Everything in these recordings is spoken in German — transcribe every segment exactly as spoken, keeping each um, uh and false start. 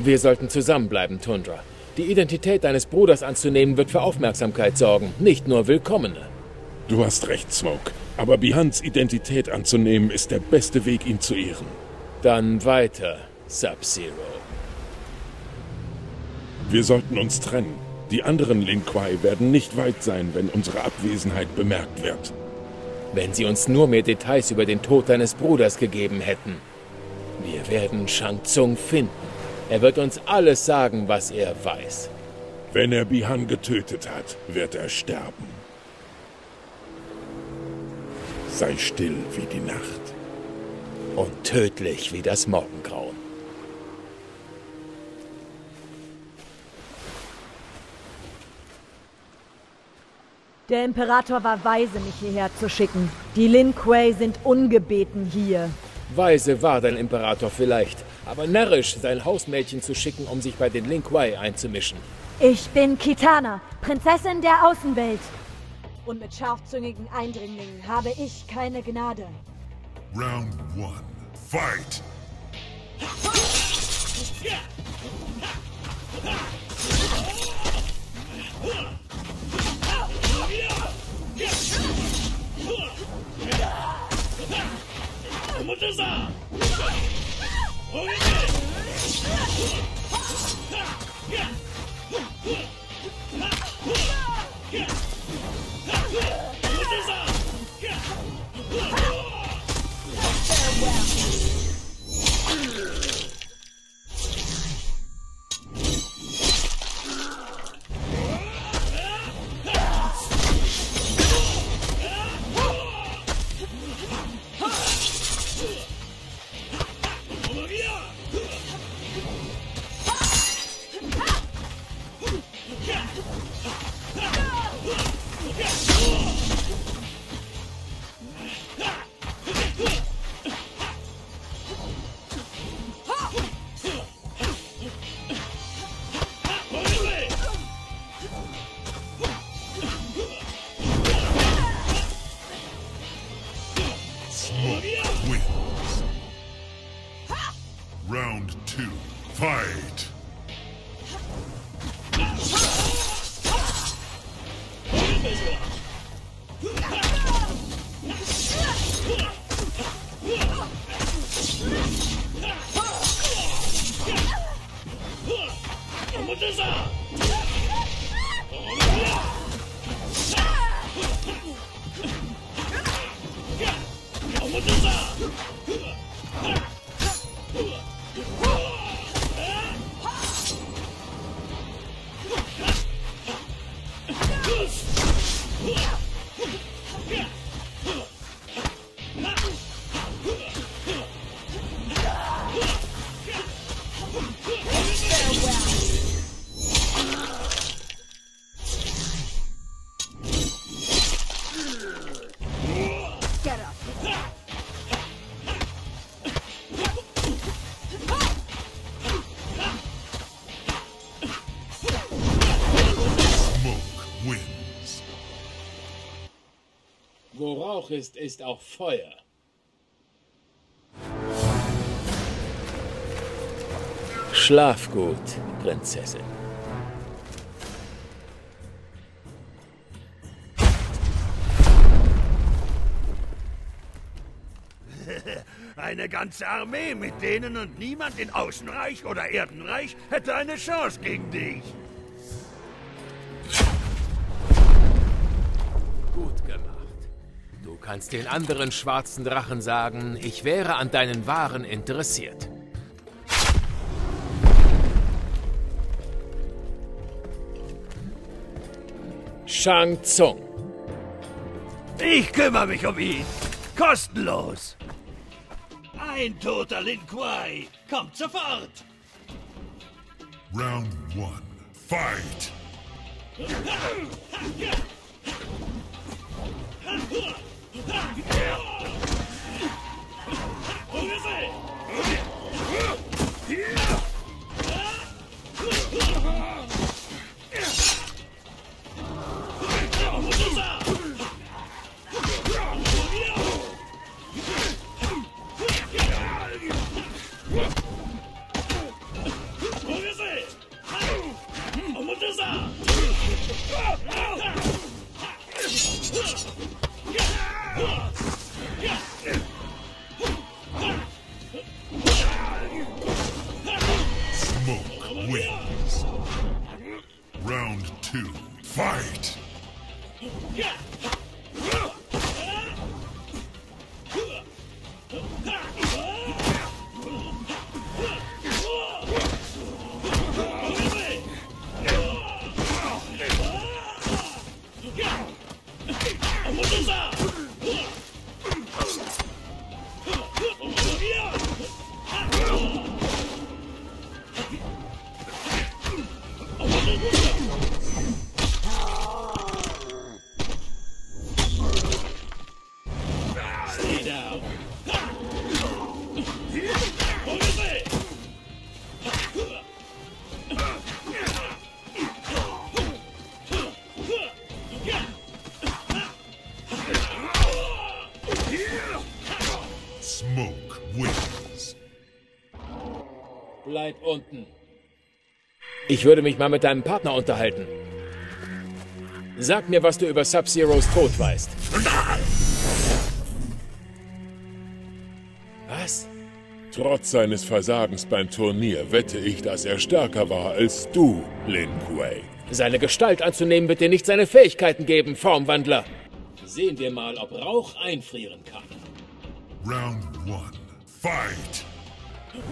Wir sollten zusammenbleiben, Tundra. Die Identität deines Bruders anzunehmen, wird für Aufmerksamkeit sorgen, nicht nur Willkommene. Du hast recht, Smoke. Aber Bihans Identität anzunehmen, ist der beste Weg, ihn zu ehren. Dann weiter, Sub-Zero. Wir sollten uns trennen. Die anderen Lin Kuei werden nicht weit sein, wenn unsere Abwesenheit bemerkt wird. Wenn sie uns nur mehr Details über den Tod deines Bruders gegeben hätten. Wir werden Shang Tsung finden. Er wird uns alles sagen, was er weiß. Wenn er Bihan getötet hat, wird er sterben. Sei still wie die Nacht. Und tödlich wie das Morgengrauen. Der Imperator war weise, mich hierher zu schicken. Die Lin Kuei sind ungebeten hier. Weise war dein Imperator vielleicht, aber närrisch, sein Hausmädchen zu schicken, um sich bei den Lin Kuei einzumischen. Ich bin Kitana, Prinzessin der Außenwelt. Und mit scharfzüngigen Eindringlingen habe ich keine Gnade. Round one, fight! Wo Rauch ist, ist auch Feuer. Schlaf gut, Prinzessin. Eine ganze Armee mit denen und niemand in Außenreich oder Erdenreich hätte eine Chance gegen dich. Gut gemacht. Du kannst den anderen schwarzen Drachen sagen, ich wäre an deinen Waren interessiert. Shang Tsung. Ich kümmere mich um ihn. Kostenlos. Ein toter Lin Kuei. Kommt sofort. Round one. Fight. Yeah! Smoke wins. Round two, fight! Smoke wins. Bleib unten. Ich würde mich mal mit deinem Partner unterhalten. Sag mir, was du über Sub-Zeros Tod weißt. Was? Trotz seines Versagens beim Turnier wette ich, dass er stärker war als du, Lin Kuei. Seine Gestalt anzunehmen wird dir nicht seine Fähigkeiten geben, Formwandler. Sehen wir mal, ob Rauch einfrieren kann. Round one, fight! Let's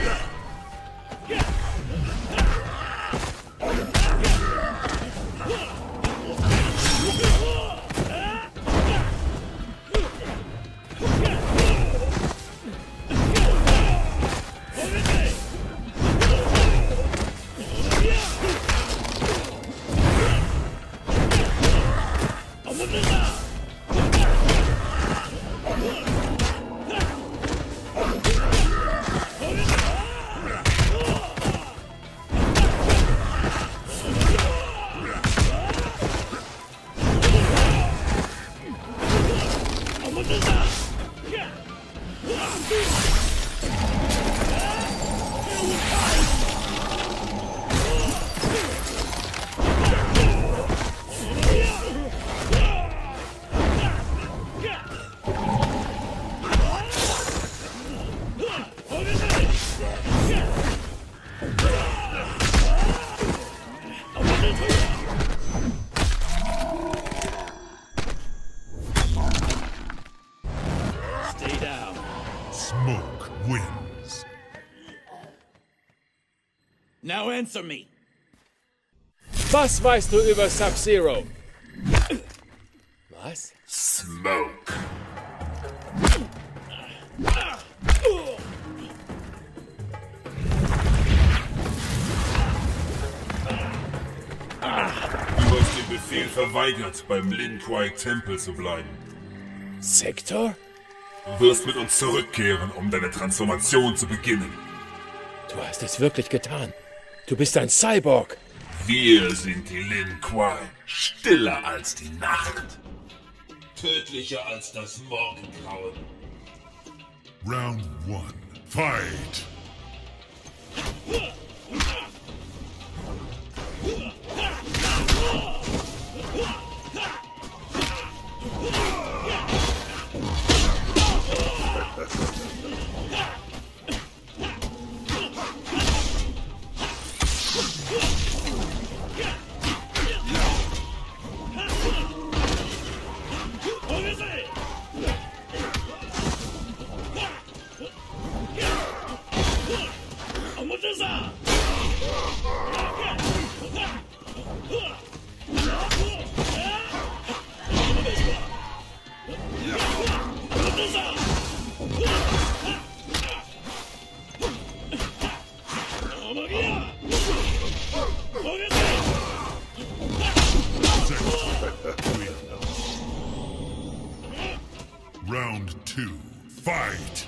go. Yeah. now answer me. Was weißt du über Sub-Zero? Was? Smoke. Du hast den Befehl verweigert, beim Lin Kuei Tempel zu bleiben. Sektor? Du wirst mit uns zurückkehren, um deine Transformation zu beginnen. Du hast es wirklich getan. Du bist ein Cyborg. Wir sind die Lin Kuei, stiller als die Nacht, tödlicher als das Morgengrauen. Round one, fight! Round two, fight!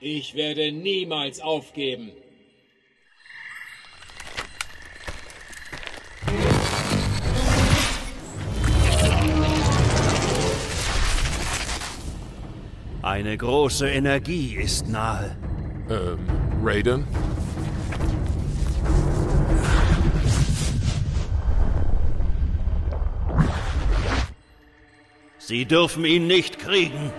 Ich werde niemals aufgeben. Eine große Energie ist nahe. Ähm, Raiden? Sie dürfen ihn nicht kriegen.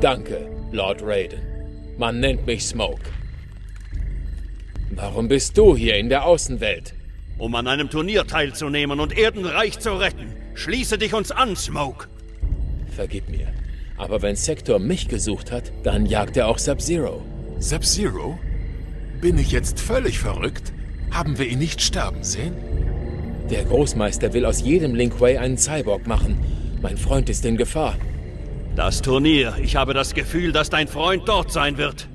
Danke, Lord Raiden. Man nennt mich Smoke. Warum bist du hier in der Außenwelt? Um an einem Turnier teilzunehmen und Erdenreich zu retten. Schließe dich uns an, Smoke. Vergib mir, aber wenn Sektor mich gesucht hat, dann jagt er auch Sub-Zero. Sub-Zero? Bin ich jetzt völlig verrückt? Haben wir ihn nicht sterben sehen? Der Großmeister will aus jedem Lin Kuei einen Cyborg machen. Mein Freund ist in Gefahr. Das Turnier. Ich habe das Gefühl, dass dein Freund dort sein wird.